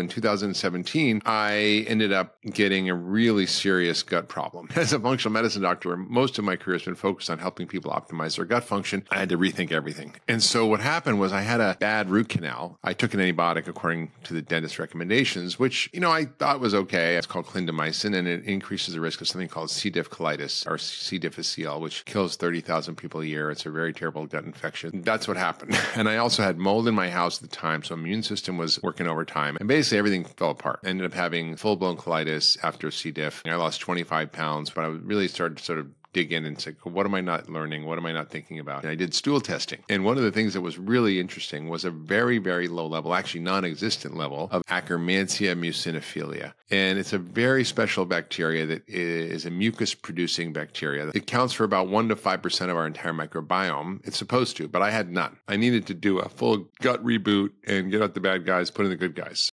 In 2017, I ended up getting a really serious gut problem. As a functional medicine doctor, most of my career has been focused on helping people optimize their gut function. I had to rethink everything. And so what happened was I had a bad root canal. I took an antibiotic according to the dentist's recommendations, which, you know, I thought was okay. It's called clindamycin, and it increases the risk of something called C. difficile or C. difficile, which kills 30,000 people a year. It's a very terrible gut infection. That's what happened. And I also had mold in my house at the time, so immune system was working overtime. And basically, everything fell apart. I ended up having full-blown colitis after C. diff. I lost 25 pounds, but I really started to sort of dig in and say, what am I not learning? What am I not thinking about? And I did stool testing. And one of the things that was really interesting was a very, very low level, actually non-existent level of Akkermansia mucinophilia. And it's a very special bacteria that is a mucus-producing bacteria. It counts for about 1 to 5% of our entire microbiome. It's supposed to, but I had none. I needed to do a full gut reboot and get out the bad guys, put in the good guys.